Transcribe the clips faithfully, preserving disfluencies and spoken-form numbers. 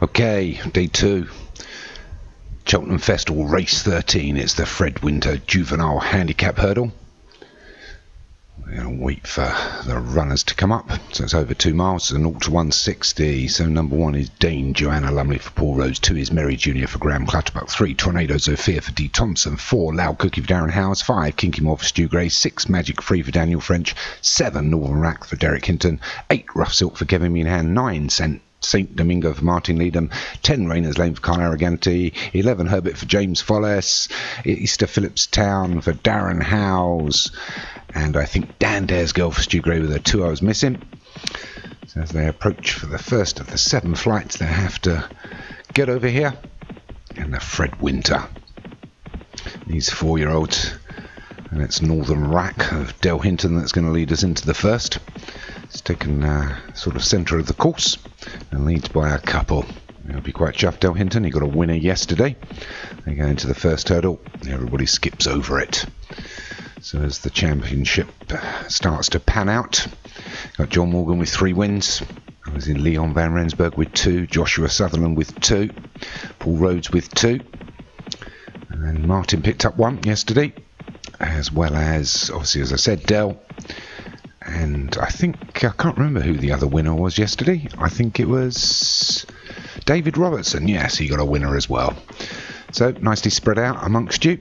Okay, day two. Cheltenham Festival, race thirteen. It's the Fred Winter Juvenile Handicap Hurdle. We're going to wait for the runners to come up. So it's over two miles. It's an zero to one sixty. So number one is Dane Joanna Lumley for Paul Rose. Two is Mary Junior for Graham Clutterbuck. Three, Tornado Zofia for D Thompson. Four, Loud Cookie for Darren Howes. Five, Kinky Moore for Stu Gray. Six, Magic Free for Daniel French. Seven, Northern Rack for Derek Hinton. Eight, Rough Silk for Kevin Minahan. Nine, Saint Saint Domingo for Martin Leedham. Ten, Rainers Lane for Con Arraganti. Eleven, Herbert for James Follis. Easter Phillips Town for Darren Howes. And I think Dan Dare's Girl for Stu Gray with the two I was missing. So as they approach for the first of the seven flights, they have to get over here. And the Fred Winter. These four-year-olds. And it's Northern Rack of Del Hinton that's going to lead us into the first. It's taken uh, sort of centre of the course and leads by a couple. He'll be quite chuffed, Del Hinton. He got a winner yesterday. They go into the first hurdle. Everybody skips over it. So as the championship starts to pan out, got John Morgan with three wins. I was in Leon Van Rensburg with two. Joshua Sutherland with two. Paul Rhodes with two. And then Martin picked up one yesterday. As well as, obviously, as I said, Del. And I think, I can't remember who the other winner was yesterday. I think it was David Robertson. Yes, he got a winner as well. So, nicely spread out amongst you.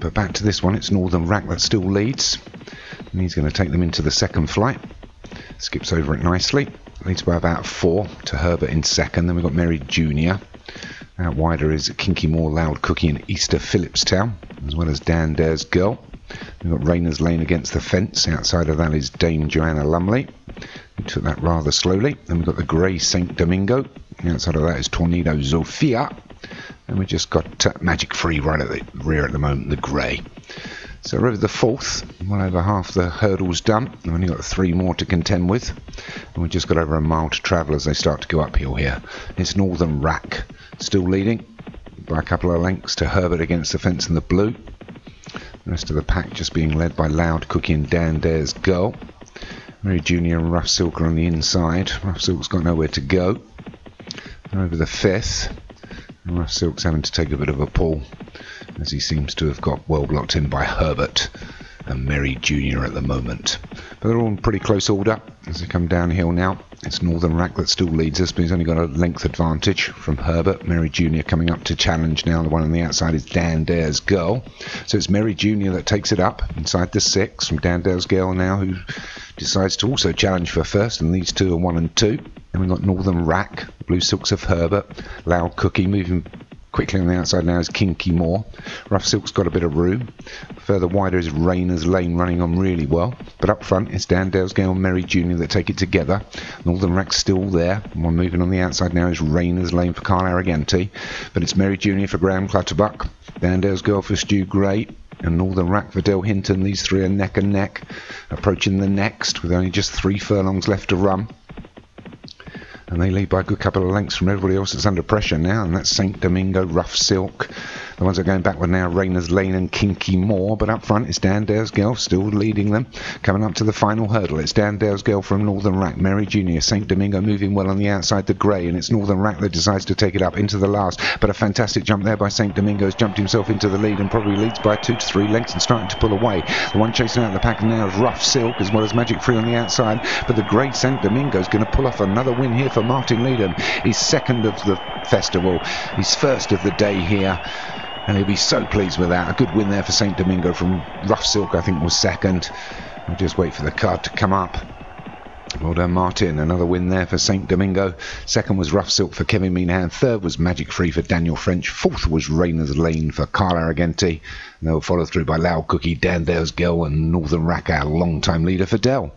But back to this one, it's Northern Rack that still leads. And he's going to take them into the second flight. Skips over it nicely. Leads by about four to Herbert in second. Then we've got Mary Junior. Out wider is Kinky Moore, Loud Cookie and Easter Phillips Town, as well as Dan Dare's Girl. We've got Rainers Lane against the fence. Outside of that is Dame Joanna Lumley, who took that rather slowly. Then we've got the grey Saint Domingo. Outside of that is Tornado Zofia. And we just got uh, Magic Free right at the rear at the moment, the grey. So over the fourth, well over half the hurdle's done. We've only got three more to contend with. And we've just got over a mile to travel as they start to go uphill here. It's Northern Rack, still leading by a couple of lengths to Herbert against the fence in the blue. The rest of the pack just being led by Loud Cookie and Dan Dare's Girl. Mary Junior and Rough Silk are on the inside. Rough Silk's got nowhere to go. Over the fifth. Rough Silk's having to take a bit of a pull as he seems to have got well blocked in by Herbert and Mary Junior at the moment. But they're all in pretty close order as they come downhill now. It's Northern Rack that still leads us, but he's only got a length advantage from Herbert. Mary Junior coming up to challenge now. The one on the outside is Dan Dare's Girl. So it's Mary Junior that takes it up inside the six from Dan Dare's Girl now, who decides to also challenge for first, and these two are one and two. And we've got Northern Rack, Blue Silks of Herbert, Loud Cookie moving quickly on the outside now is Kinky Moore. Rough Silk's got a bit of room. Further wider is Rainers Lane running on really well. But up front it's Dan Dare's Girl and Mary Junior that take it together. Northern Rack's still there. One moving on the outside now is Rainers Lane for Carl Arraganti. But it's Mary Junior for Graham Clutterbuck. Dan Dare's Girl for Stu Gray. And Northern Rack for Del Hinton. These three are neck and neck. Approaching the next with only just three furlongs left to run. And they lead by a good couple of lengths from everybody else that's under pressure now, and that's Saint Domingo, Rough Silk. The ones that are going backward now, Rainers Lane and Kinky Moore, but up front it's Dan Dare's Girl still leading them. Coming up to the final hurdle, it's Dan Dare's Girl from Northern Rack, Mary Junior, Saint Domingo moving well on the outside, the grey, and it's Northern Rack that decides to take it up into the last. But a fantastic jump there by Saint Domingo, has jumped himself into the lead and probably leads by two to three lengths and starting to pull away. The one chasing out the pack now is Rough Silk, as well as Magic Free on the outside, but the grey Saint Domingo is going to pull off another win here for Martin Leedham. He's second of the festival, he's first of the day here, and he'll be so pleased with that. A good win there for Saint Domingo from Rough Silk, I think was second. I'll just wait for the card to come up. Well done, Martin. Another win there for Saint Domingo. Second was Rough Silk for Kevin Minahan. Third was Magic Free for Daniel French. Fourth was Rainers Lane for Carl Arraganti. And they were followed through by Loud Cookie, Dan Dare's Girl and Northern Rack, our long-time leader for Del.